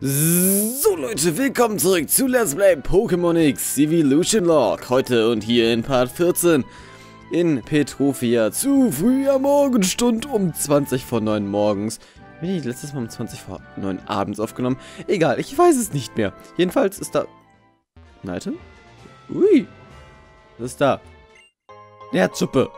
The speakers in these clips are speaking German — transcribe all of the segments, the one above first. So Leute, willkommen zurück zu Let's Play Pokémon X Eeveelution Log. Heute und hier in Part 14 in Petrophia zu früher Morgenstunde um 20 vor 9 morgens. Bin ich letztes Mal um 20 vor 9 abends aufgenommen? Egal, ich weiß es nicht mehr. Jedenfalls ist da... Ein Item? Ui! Was ist da? Herzsuppe!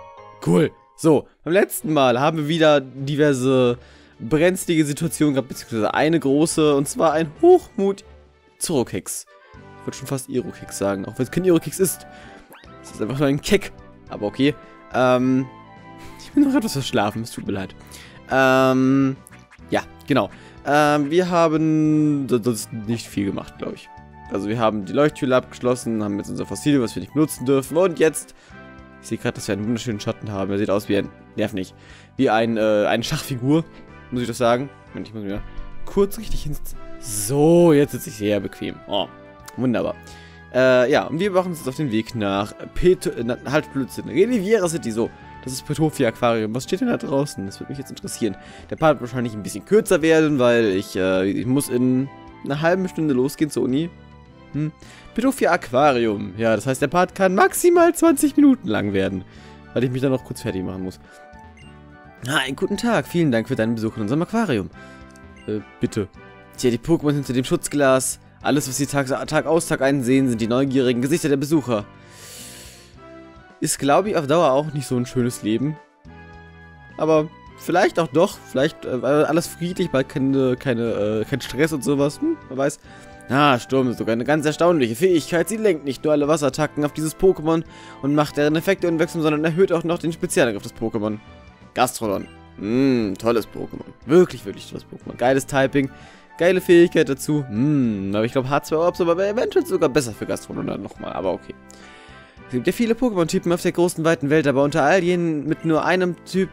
Cool! So, beim letzten Mal haben wir wieder diverse... brenzlige Situation gab, beziehungsweise eine große, und zwar ein Hochmut-Zurukex. Ich würde schon fast Irokex sagen, auch wenn es kein Irokex ist. Es ist einfach nur ein Keck, aber okay. Ich bin noch etwas verschlafen, es tut mir leid. Ja, genau. Wir haben sonst nicht viel gemacht, glaube ich. Also wir haben die Leuchttüre abgeschlossen, haben jetzt unser Fossil, was wir nicht benutzen dürfen, und jetzt... Ich sehe gerade, dass wir einen wunderschönen Schatten haben. Er sieht aus wie ein... Nerv nicht. Wie eine Schachfigur. Muss ich das sagen? Moment, ich muss wieder kurz richtig hinsetzen. So, jetzt sitze ich sehr bequem. Oh, wunderbar. Ja, und wir machen uns jetzt auf den Weg nach... Relivera City, so. Das ist Petrophia Aquarium. Was steht denn da draußen? Das würde mich jetzt interessieren. Der Part wird wahrscheinlich ein bisschen kürzer werden, weil ich muss in einer halben Stunde losgehen zur Uni. Petrophia Aquarium. Ja, das heißt, der Part kann maximal 20 Minuten lang werden, weil ich mich dann noch kurz fertig machen muss. Einen guten Tag. Vielen Dank für deinen Besuch in unserem Aquarium. Bitte. Tja, die Pokémon hinter dem Schutzglas. Alles, was sie Tag aus, Tag ein sehen, sind die neugierigen Gesichter der Besucher. Ist, glaube ich, auf Dauer auch nicht so ein schönes Leben. Aber vielleicht auch doch. Vielleicht alles friedlich, bald kein Stress und sowas. Man weiß... Ah, Sturm ist sogar eine ganz erstaunliche Fähigkeit. Sie lenkt nicht nur alle Wasserattacken auf dieses Pokémon und macht deren Effekte unwirksam, sondern erhöht auch noch den Spezialangriff des Pokémon. Gastrodon. Tolles Pokémon. Wirklich, wirklich tolles Pokémon. Geiles Typing, geile Fähigkeit dazu. Aber ich glaube, H2O ist aber eventuell sogar besser für Gastrodon dann nochmal, aber okay. Es gibt ja viele Pokémon-Typen auf der großen, weiten Welt, aber unter all jenen mit nur einem Typ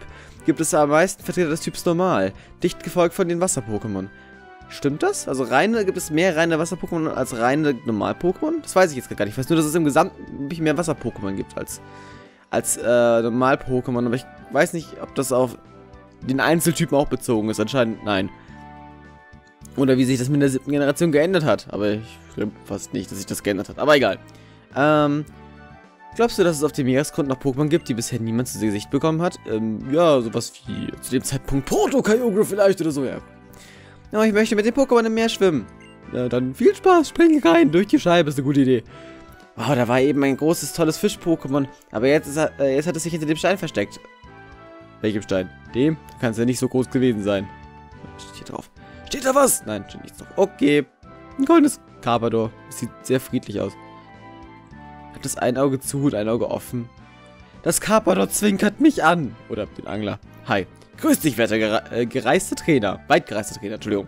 gibt es am meisten Vertreter des Typs Normal, dicht gefolgt von den Wasser-Pokémon. Stimmt das? Also reine, gibt es mehr reine Wasser-Pokémon als reine Normal-Pokémon? Das weiß ich jetzt gar nicht. Ich weiß nur, dass es im Gesamten mehr Wasser-Pokémon gibt als Normal-Pokémon. Aber ich weiß nicht, ob das auf den Einzeltypen auch bezogen ist. Anscheinend nein. Oder wie sich das mit der 7. Generation geändert hat. Aber ich glaube fast nicht, dass sich das geändert hat. Aber egal. Glaubst du, dass es auf dem Meeresgrund noch Pokémon gibt, die bisher niemand zu Gesicht bekommen hat? Ja, sowas wie zu dem Zeitpunkt Porto Kyogre vielleicht oder so, ja. Oh, ich möchte mit den Pokémon im Meer schwimmen. Ja, dann viel Spaß, spring rein, durch die Scheibe, ist eine gute Idee. Wow, da war eben ein großes, tolles Fisch-Pokémon. Aber jetzt hat es sich hinter dem Stein versteckt. Welchem Stein? Dem? Kann es ja nicht so groß gewesen sein. Steht hier drauf. Steht da was? Nein, steht nichts drauf. Okay. Ein goldenes Carpador. Sieht sehr friedlich aus. Hat das ein Auge zu und ein Auge offen? Das Carpador zwinkert mich an. Oder den Angler. Hi. Grüß dich, werter gereiste Trainer. Weitgereiste Trainer, Entschuldigung.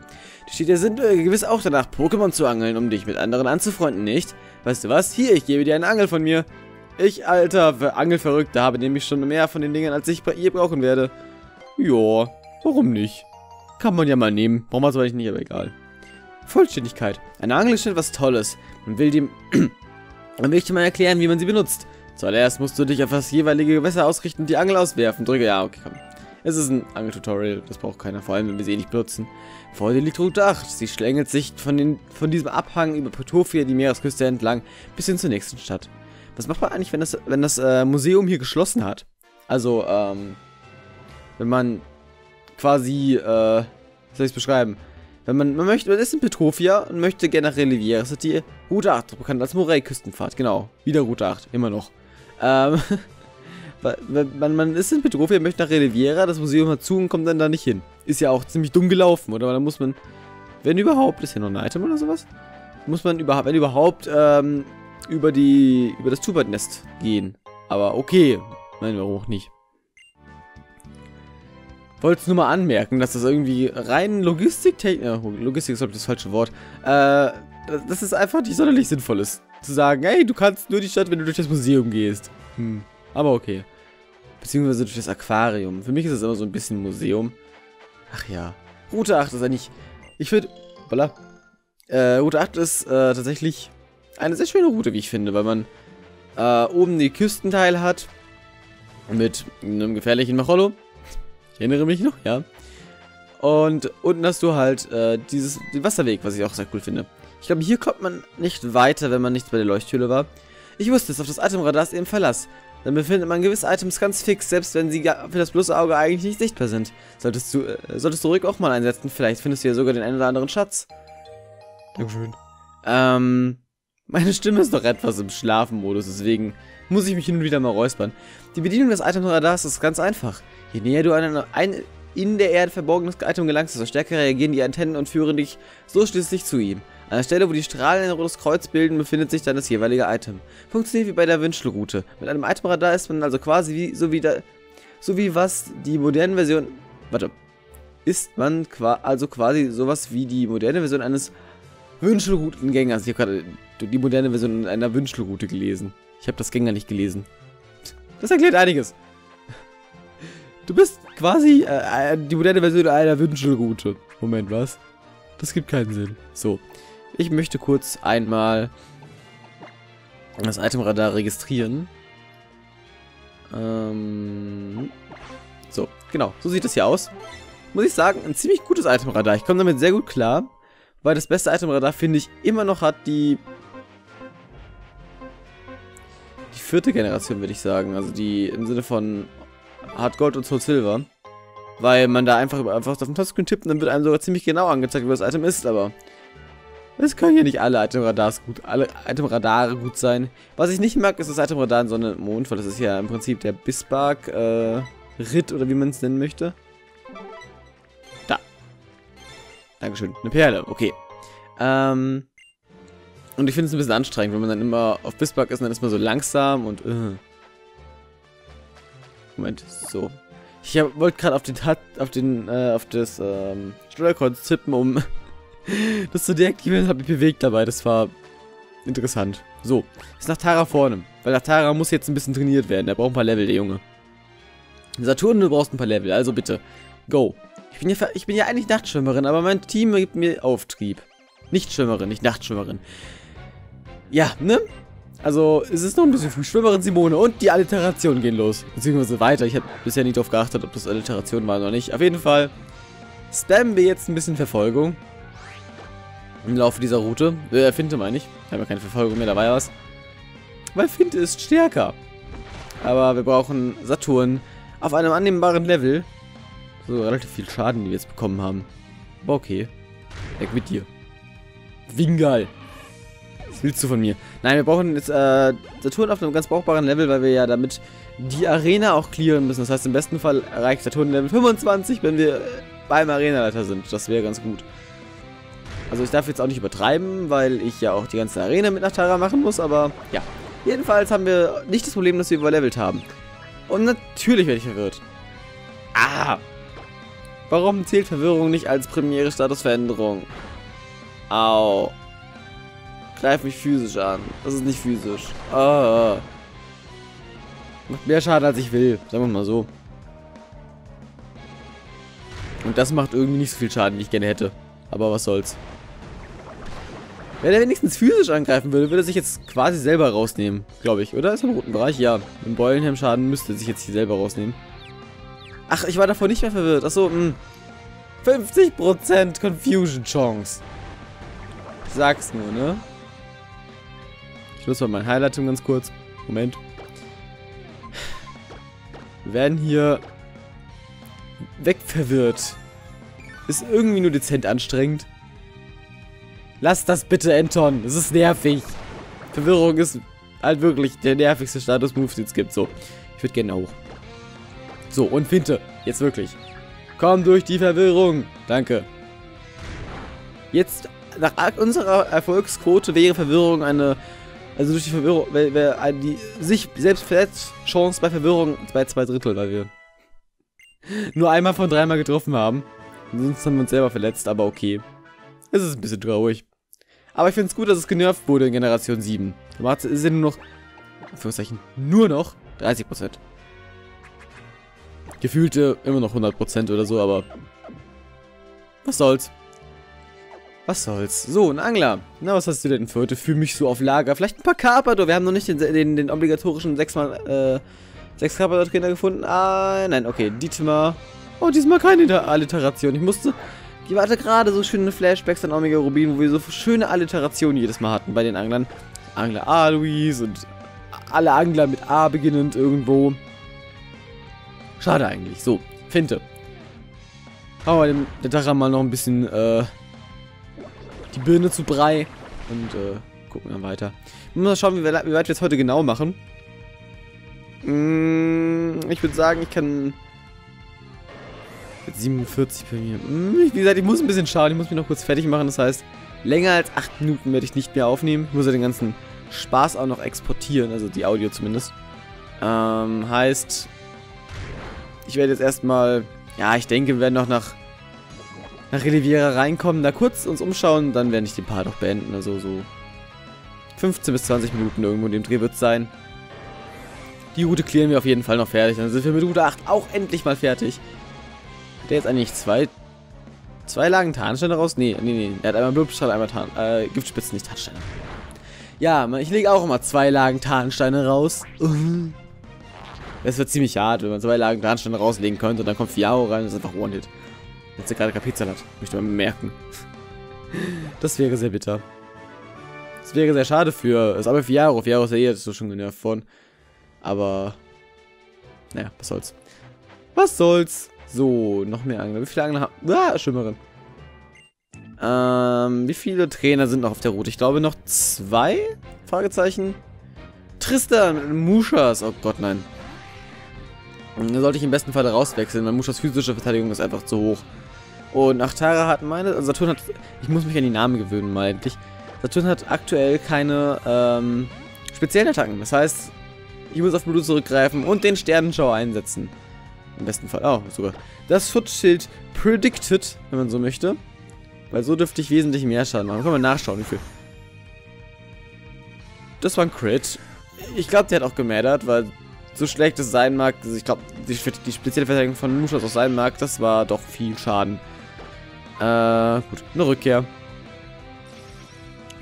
Die Städte sind gewiss auch danach, Pokémon zu angeln, um dich mit anderen anzufreunden, nicht? Weißt du was? Hier, ich gebe dir eine Angel von mir. Ich, alter Angelverrückter, habe nämlich schon mehr von den Dingen, als ich bei ihr brauchen werde. Joa, warum nicht? Kann man ja mal nehmen. Brauchen wir es aber nicht, aber egal. Vollständigkeit. Eine Angel ist schon etwas Tolles. Man will ich dir mal erklären, wie man sie benutzt. Zuallererst musst du dich auf das jeweilige Gewässer ausrichten und die Angel auswerfen. Drücke, ja, okay, komm. Es ist ein Angeltutorial, das braucht keiner, vor allem wenn wir sie eh nicht benutzen. Vor dir liegt Route 8. Sie schlängelt sich von diesem Abhang über Petrophia die Meeresküste entlang bis hin zur nächsten Stadt. Was macht man eigentlich, wenn das Museum hier geschlossen hat? Also, wenn man quasi, wie soll ich es beschreiben? Man ist in Petrophia und möchte gerne nach Relivera City. Route 8, bekannt als Moray-Küstenfahrt, genau. Wieder Route 8, immer noch. Man ist in Petrophia, möchte nach Relivera, das Museum hat zu und kommt dann da nicht hin. Ist ja auch ziemlich dumm gelaufen, oder? Weil dann muss man, wenn überhaupt, ist hier noch ein Item oder sowas? Muss man überhaupt, wenn überhaupt, über das Tubert-Nest gehen. Aber okay. Nein, warum auch nicht? Wollte es nur mal anmerken, dass das irgendwie rein Logistik ist, glaube ich, das falsche Wort. Das ist einfach nicht sonderlich sinnvoll ist. Zu sagen, hey, du kannst nur die Stadt, wenn du durch das Museum gehst. Aber okay. Beziehungsweise durch das Aquarium. Für mich ist es immer so ein bisschen Museum. Ach ja. Route 8 ist eigentlich... Ich finde... Voilà. Route 8 ist tatsächlich eine sehr schöne Route, wie ich finde, weil man oben die Küstenteil hat. Mit einem gefährlichen Macholo. Ich erinnere mich noch, ja. Und unten hast du halt den Wasserweg, was ich auch sehr cool finde. Ich glaube, hier kommt man nicht weiter, wenn man nicht bei der Leuchttüre war. Ich wusste es, auf das Atemradar ist eben Verlass. Dann befindet man gewisse Items ganz fix, selbst wenn sie für das bloße Auge eigentlich nicht sichtbar sind. Solltest du ruhig auch mal einsetzen, vielleicht findest du ja sogar den einen oder anderen Schatz. Dankeschön. Meine Stimme ist noch etwas im Schlafmodus, deswegen muss ich mich hin und wieder mal räuspern. Die Bedienung des Itemradars ist ganz einfach. Je näher du an ein in der Erde verborgenes Item gelangst, desto stärker reagieren die Antennen und führen dich so schließlich zu ihm. An der Stelle, wo die Strahlen ein rotes Kreuz bilden, befindet sich dann das jeweilige Item. Funktioniert wie bei der Wünschelroute. Mit einem Itemradar ist man also quasi sowas wie die moderne Version eines Wünschelroutengängers. Ich habe gerade die moderne Version einer Wünschelroute gelesen. Ich habe das Gänger nicht gelesen. Das erklärt einiges. Du bist quasi die moderne Version einer Wünschelroute. Moment, was? Das gibt keinen Sinn. So, ich möchte kurz einmal das Itemradar registrieren. So, genau. So sieht es hier aus. Muss ich sagen, ein ziemlich gutes Itemradar. Ich komme damit sehr gut klar, weil das beste Itemradar, finde ich, immer noch hat die vierte Generation, würde ich sagen. Also die im Sinne von Hard Gold und Soul Silver. Weil man da einfach auf den Touchscreen tippt und dann wird einem sogar ziemlich genau angezeigt, wo das Item ist, aber es können ja nicht alle Itemradare gut sein. Was ich nicht mag, ist das Itemradar in Sonne und Mond, weil das ist ja im Prinzip der Bismarck Ritt oder wie man es nennen möchte. Da. Dankeschön. Eine Perle, okay. Und ich finde es ein bisschen anstrengend, wenn man dann immer auf Bismarck ist und dann ist man so langsam und Moment, so. Ich wollte gerade auf das Steuerkreuz tippen, um das zu deaktivieren, habe mich bewegt dabei. Das war interessant. So, ist Nachtara vorne, weil Nachtara muss jetzt ein bisschen trainiert werden. Der braucht ein paar Level, der Junge. Saturn, du brauchst ein paar Level, also bitte, go. Ich bin ja eigentlich Nachtschwimmerin, aber mein Team gibt mir Auftrieb. Nicht Schwimmerin, nicht Nachtschwimmerin. Ja, ne? Also, es ist noch ein bisschen früh. Schwimmerin Simone und die Alliterationen gehen los. Beziehungsweise weiter. Ich habe bisher nicht darauf geachtet, ob das Alliterationen waren oder nicht. Auf jeden Fall spammen wir jetzt ein bisschen Verfolgung. Im Laufe dieser Route. Finte meine ich. Ich habe ja keine Verfolgung mehr, da war ja was. Weil Finte ist stärker. Aber wir brauchen Saturn auf einem annehmbaren Level. So relativ viel Schaden, die wir jetzt bekommen haben. Aber okay. Weg mit dir. Wingal. Was willst du von mir? Nein, wir brauchen jetzt Saturn auf einem ganz brauchbaren Level, weil wir ja damit die Arena auch clearen müssen. Das heißt, im besten Fall erreicht Saturn Level 25, wenn wir beim Arenaleiter sind. Das wäre ganz gut. Also ich darf jetzt auch nicht übertreiben, weil ich ja auch die ganze Arena mit Nachtara machen muss, aber ja. Jedenfalls haben wir nicht das Problem, dass wir überlevelt haben. Und natürlich werde ich verwirrt. Ah! Warum zählt Verwirrung nicht als primäre Statusveränderung? Au. Greif mich physisch an. Das ist nicht physisch. Oh. Macht mehr Schaden, als ich will. Sagen wir mal so. Und das macht irgendwie nicht so viel Schaden, wie ich gerne hätte. Aber was soll's. Wenn er wenigstens physisch angreifen würde, würde er sich jetzt quasi selber rausnehmen. Glaube ich, oder? Ist er im roten Bereich? Ja. Im Beulenheim-Schaden müsste er sich jetzt hier selber rausnehmen. Ach, ich war davor nicht mehr verwirrt. Achso, 50% Confusion-Chance. Ich sag's nur, ne? Ich muss mal mein Highlight tun, ganz kurz. Moment. Wir werden hier wegverwirrt. Ist irgendwie nur dezent anstrengend. Lass das bitte, Anton. Es ist nervig. Verwirrung ist halt wirklich der nervigste Status-Move, den es gibt. So, ich würde gerne hoch. So, und Finte. Jetzt wirklich. Komm durch die Verwirrung. Danke. Jetzt, nach unserer Erfolgsquote wäre Verwirrung eine... Also durch die Verwirrung, wäre die sich selbst verletzt Chance bei Verwirrung bei 2/3, weil wir nur einmal von 3 Mal getroffen haben. Sonst haben wir uns selber verletzt, aber okay. Es ist ein bisschen traurig. Aber ich finde es gut, dass es genervt wurde in Generation 7. Da macht es nur noch, nur noch 30%. Gefühlte immer noch 100% oder so, aber was soll's. Was soll's? So, ein Angler. Na, was hast du denn für heute? Fühl mich so auf Lager. Vielleicht ein paar Carpador. Wir haben noch nicht den obligatorischen 6 Carpador-Trainer gefunden. Ah, nein, okay. Dietmar. Oh, diesmal keine Alliteration. Ich musste... Ich hatte gerade so schöne Flashbacks an Omega Rubin, wo wir so schöne Alliterationen jedes Mal hatten bei den Anglern. Angler Alois und alle Angler mit A beginnend irgendwo. Schade eigentlich. So, Finte. Hau der Dacher mal noch ein bisschen die Birne zu Brei und gucken dann weiter. Wir müssen mal schauen, wie weit wir es heute genau machen. Ich würde sagen, ich kann... 47 bei mir. Wie gesagt, ich muss ein bisschen schauen. Ich muss mich noch kurz fertig machen. Das heißt, länger als 8 Minuten werde ich nicht mehr aufnehmen. Ich muss ja den ganzen Spaß auch noch exportieren. Also die Audio zumindest. Heißt, ich werde jetzt erstmal... Ja, ich denke, wir werden noch nach Relivera reinkommen. Da kurz uns umschauen. Dann werde ich den Part noch beenden. Also so 15 bis 20 Minuten irgendwo in dem Dreh wird es sein. Die Route klären wir auf jeden Fall noch fertig. Dann sind wir mit Route 8 auch endlich mal fertig. Der jetzt eigentlich zwei Lagen Tarnsteine raus? Nee. Er hat einmal Blubstrahl, einmal Giftspitzen, nicht Tarnsteine. Ja, ich lege auch immer 2 Lagen Tarnsteine raus. Das wird ziemlich hart, wenn man 2 Lagen Tarnsteine rauslegen könnte und dann kommt Fiaro rein und ist einfach One-Hit. Jetzt gerade Kapizalat, möchte man bemerken. Das wäre sehr bitter. Das wäre sehr schade für... Das ist aber Fiaro. Fiaro ist ja eh so schon genervt von. Aber... Naja, was soll's. Was soll's? So, noch mehr Angler. Wie viele Angler haben... Schwimmerin. Wie viele Trainer sind noch auf der Route? Ich glaube noch 2? Fragezeichen. Tristan, Mushas. Oh Gott, nein. Da sollte ich im besten Fall rauswechseln, weil Mushas physische Verteidigung ist einfach zu hoch. Und Nachtara hat meine... Also Saturn hat... Ich muss mich an die Namen gewöhnen, mal endlich. Saturn hat aktuell keine speziellen Attacken. Das heißt, ich muss auf Blut zurückgreifen und den Sternenschauer einsetzen. Im besten Fall auch sogar. Das Schutzschild predicted, wenn man so möchte. Weil so dürfte ich wesentlich mehr Schaden machen. Können wir nachschauen, wie viel. Das war ein Crit. Ich glaube, der hat auch gemädert, weil so schlecht es sein mag. Also ich glaube, die spezielle Verteidigung von Mushas auch sein mag, das war doch viel Schaden. Gut, eine Rückkehr.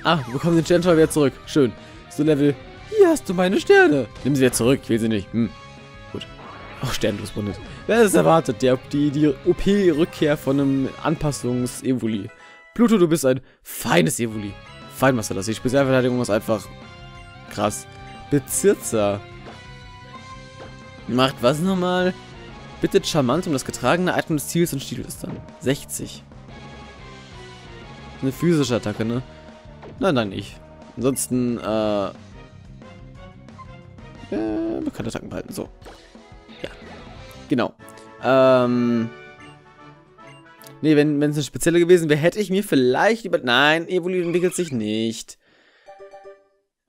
Ah, wir bekommen den Sternschauer wieder zurück. Schön. So Level. Hier hast du meine Sterne. Nimm sie wieder zurück, ich will sie nicht. Auch Sternenbund. Wer ist erwartet? Die OP-Rückkehr von einem Anpassungs-Evoli. Pluto, du bist ein feines Evoli. Feinmaster, das. Die Spezialverteidigung ist einfach krass. Bezirzer. Macht was nochmal? Bitte charmant um das getragene Item des Ziels und stiehlt es dann. 60. Eine physische Attacke, ne? Nein, nicht. Ansonsten, man kann Attacken behalten, so. Genau. Nee, wenn es eine spezielle gewesen wäre, hätte ich mir vielleicht über... Nein, Evoli entwickelt sich nicht.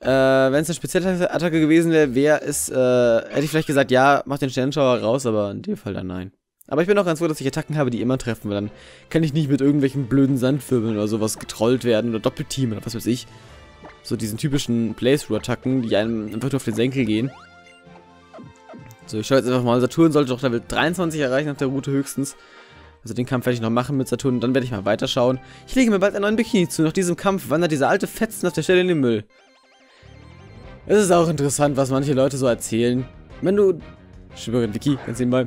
Wenn es eine spezielle Attacke gewesen wäre, hätte ich vielleicht gesagt, ja, mach den Sternenschauer raus, aber in dem Fall dann nein. Aber ich bin auch ganz froh, dass ich Attacken habe, die immer treffen, weil dann kann ich nicht mit irgendwelchen blöden Sandwirbeln oder sowas getrollt werden oder Doppelteam oder was weiß ich. So diesen typischen Playthrough-Attacken, die einem einfach nur auf den Senkel gehen. So, ich schaue jetzt einfach mal. Saturn sollte doch Level 23 erreichen auf der Route höchstens. Also den Kampf werde ich noch machen mit Saturn und dann werde ich mal weiterschauen. Ich lege mir bald einen neuen Bikini zu. Nach diesem Kampf wandert dieser alte Fetzen auf der Stelle in den Müll. Es ist auch interessant, was manche Leute so erzählen. Wenn du... Schwimmerin Vicky, ganz nebenbei.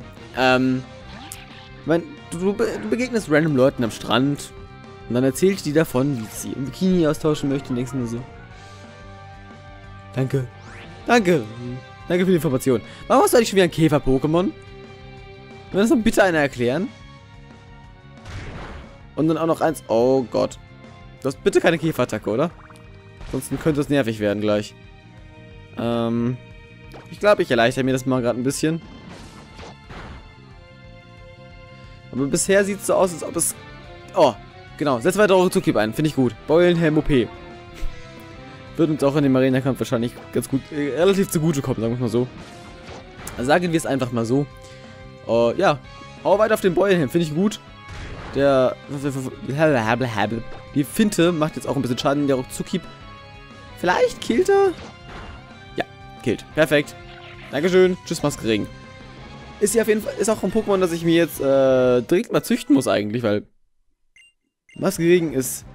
Du begegnest random Leuten am Strand und dann erzählst du die davon, wie sie im Bikini austauschen möchte und denkst nur so. Danke. Danke. Danke für die Information. Warum hast du eigentlich schon wieder ein Käfer-Pokémon? Kann das dann bitte einer erklären? Und dann auch noch eins. Oh Gott. Du hast bitte keine Käferattacke, oder? Ansonsten könnte es nervig werden gleich. Ich glaube, ich erleichtere mir das mal gerade ein bisschen. Aber bisher sieht es so aus, als ob es... Oh, genau. Setz weiter eure Zugriff ein. Finde ich gut. Beulenhelm OP. Wird uns auch in dem Arena-Kampf wahrscheinlich ganz gut, relativ zugutekommen, sagen wir mal so. Sagen wir es einfach mal so. Ja, hau weiter auf den Beulenhelm, finde ich gut. Die Finte macht jetzt auch ein bisschen Schaden, der Ruckzuckhieb. Vielleicht killt er? Ja, killt. Perfekt. Dankeschön. Tschüss, Maskeregen. Ist ja auf jeden Fall, ist auch ein Pokémon, das ich mir jetzt direkt mal züchten muss eigentlich, weil Maskeregen ist...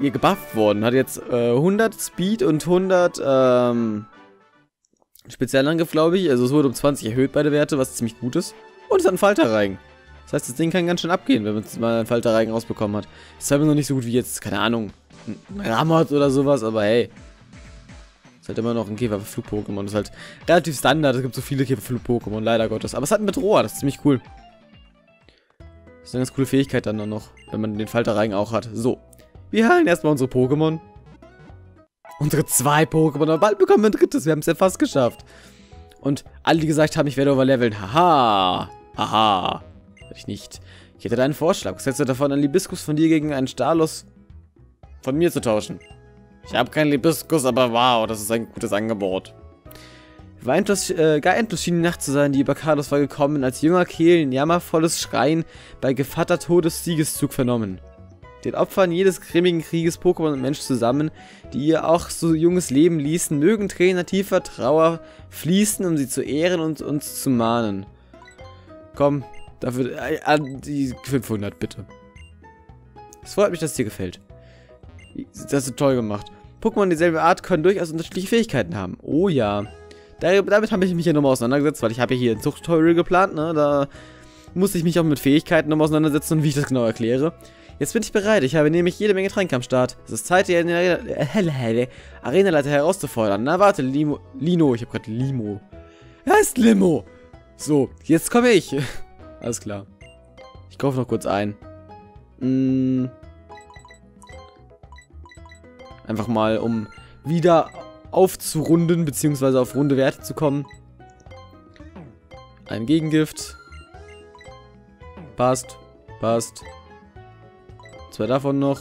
ihr gebufft worden, hat jetzt 100 Speed und 100 Spezialangriff, glaube ich. Also es wurde um 20 erhöht bei der Werte, was ziemlich gut ist. Und es hat einen Falterreihen. Das heißt, das Ding kann ganz schön abgehen, wenn man es mal einen Falterreihen rausbekommen hat. Ist halt noch nicht so gut wie jetzt, keine Ahnung, ein Ramot oder sowas, aber hey. Ist halt immer noch ein Käferflug-Pokémon. Ist halt relativ Standard, es gibt so viele Käferflug-Pokémon, leider Gottes. Aber es hat einen Bedroher, das ist ziemlich cool. Das ist eine ganz coole Fähigkeit dann noch, wenn man den Falterreihen auch hat. So, wir heilen erstmal unsere Pokémon. Unsere zwei Pokémon, aber bald bekommen wir ein drittes, wir haben es ja fast geschafft. Und alle, die gesagt haben, ich werde overleveln, haha, haha, werde ich nicht. Ich hätte da einen Vorschlag, was hältst du davon, einen Libiskus von dir gegen einen Stalos von mir zu tauschen? Ich habe keinen Libiskus, aber wow, das ist ein gutes Angebot. Gar endlos schien die Nacht zu sein, die über Carlos war gekommen, als jünger Kehlen jammervolles Schreien bei Gevatter Todes Siegeszug vernommen. Den Opfern jedes grimmigen Krieges Pokémon und Mensch zusammen, die ihr auch so junges Leben ließen, mögen Tränen tiefer Trauer fließen, um sie zu ehren und uns zu mahnen. Komm, dafür an die 500, bitte. Es freut mich, dass es dir gefällt. Das ist toll gemacht. Pokémon derselben Art können durchaus unterschiedliche Fähigkeiten haben. Oh ja. Damit habe ich mich ja nochmal auseinandergesetzt, weil ich habe hier ein Zuchttutorial geplant, ne? Da musste ich mich auch mit Fähigkeiten nochmal auseinandersetzen und wie ich das genau erkläre. Jetzt bin ich bereit, ich habe nämlich jede Menge Tränke am Start. Es ist Zeit, die Arenaleiter herauszufordern. Na warte, Lino, ich habe gerade Limo. Er heißt Limo. So, jetzt komme ich. Alles klar. Ich kaufe noch kurz ein. Einfach mal, um wieder aufzurunden, beziehungsweise auf runde Werte zu kommen. Ein Gegengift. Passt, passt. Zwei davon noch.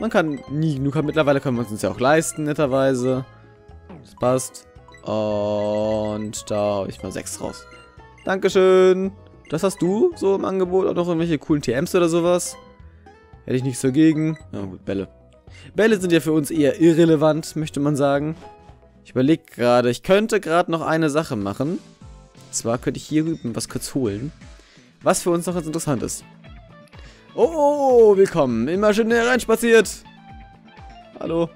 Man kann nie genug haben. Mittlerweile können wir uns das ja auch leisten, netterweise. Das passt. Und da habe ich mal 6 raus. Dankeschön. Das hast du so im Angebot. Auch noch irgendwelche coolen TMs oder sowas. Hätte ich nichts dagegen. Na gut, Bälle. Bälle sind ja für uns eher irrelevant, möchte man sagen. Ich überlege gerade. Ich könnte gerade noch eine Sache machen. Und zwar könnte ich hier rüben was kurz holen. Was für uns noch ganz interessant ist. Oh, willkommen. Immer schön hereinspaziert. Hallo.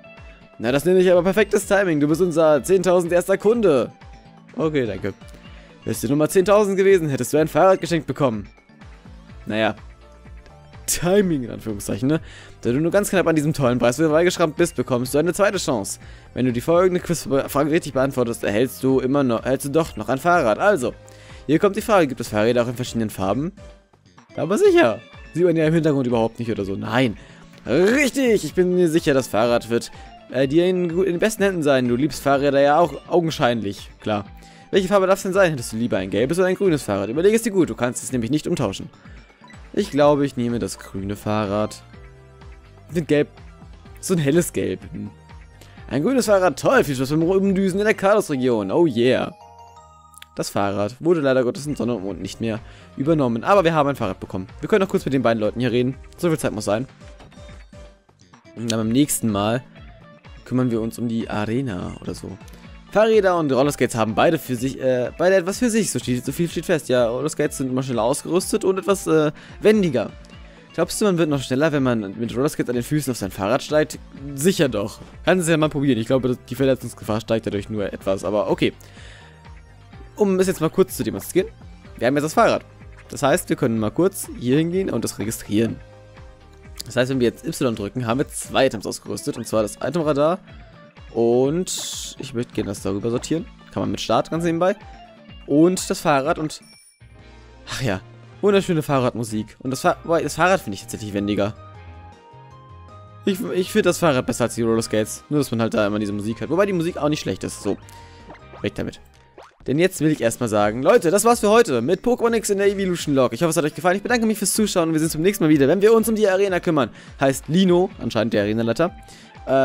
Na, das nenne ich aber perfektes Timing. Du bist unser 10.000 erster Kunde. Okay, danke. Wärst du Nummer 10.000 gewesen, hättest du ein Fahrrad geschenkt bekommen. Naja. Timing in Anführungszeichen, ne? Da du nur ganz knapp an diesem tollen Preis vorbeigeschrammt bist, bekommst du eine zweite Chance. Wenn du die folgende Quizfrage richtig beantwortest, erhältst du doch noch ein Fahrrad. Also, hier kommt die Frage, gibt es Fahrräder auch in verschiedenen Farben? Aber sicher. Sieht man ja im Hintergrund überhaupt nicht oder so. Nein. Richtig, ich bin mir sicher, das Fahrrad wird dir in besten Händen sein. Du liebst Fahrräder ja auch augenscheinlich, klar. Welche Farbe darf es denn sein? Hättest du lieber ein gelbes oder ein grünes Fahrrad? Überleg es dir gut, du kannst es nämlich nicht umtauschen. Ich glaube, ich nehme das grüne Fahrrad. Mit Gelb. So ein helles Gelb. Ein grünes Fahrrad, toll, viel Spaß beim Rumdüsen in der Carlos-Region. Oh yeah. Das Fahrrad wurde leider Gottes in Sonne und Mond nicht mehr übernommen. Aber wir haben ein Fahrrad bekommen. Wir können noch kurz mit den beiden Leuten hier reden. So viel Zeit muss sein. Und dann beim nächsten Mal kümmern wir uns um die Arena oder so. Fahrräder und Rollerskates haben beide für sich, beide etwas für sich. So viel steht fest. Ja, Rollerskates sind immer schneller ausgerüstet und etwas wendiger. Glaubst du, man wird noch schneller, wenn man mit Rollerskates an den Füßen auf sein Fahrrad steigt? Sicher doch. Kannst du es ja mal probieren. Ich glaube, die Verletzungsgefahr steigt dadurch nur etwas. Aber okay. Um es jetzt mal kurz zu demonstrieren, wir haben jetzt das Fahrrad. Das heißt, wir können mal kurz hier hingehen und das registrieren. Das heißt, wenn wir jetzt Y drücken, haben wir zwei Items ausgerüstet. Und zwar das Atemradar und ich möchte gerne das darüber sortieren. Kann man mit Start ganz nebenbei. Und das Fahrrad und... Ach ja, wunderschöne Fahrradmusik. Und das Fahrrad finde ich tatsächlich wendiger. Ich finde das Fahrrad besser als die Rollerskates. Nur, dass man halt da immer diese Musik hat. Wobei die Musik auch nicht schlecht ist. So, weg damit. Denn jetzt will ich erstmal sagen, Leute, das war's für heute mit Pokémon X in der Eeveelution Log. Ich hoffe, es hat euch gefallen. Ich bedanke mich fürs Zuschauen und wir sehen uns beim nächsten Mal wieder, wenn wir uns um die Arena kümmern. Heißt Lino, anscheinend der Arenaleiter,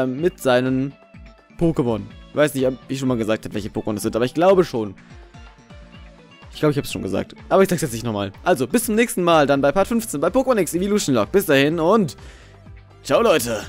mit seinen Pokémon. Ich weiß nicht, ob ich schon mal gesagt habe, welche Pokémon das sind, aber ich glaube schon. Ich glaube, ich habe es schon gesagt. Aber ich sag's jetzt nicht nochmal. Also, bis zum nächsten Mal, dann bei Part 15 bei Pokémon X Eeveelution Log. Bis dahin und ciao, Leute!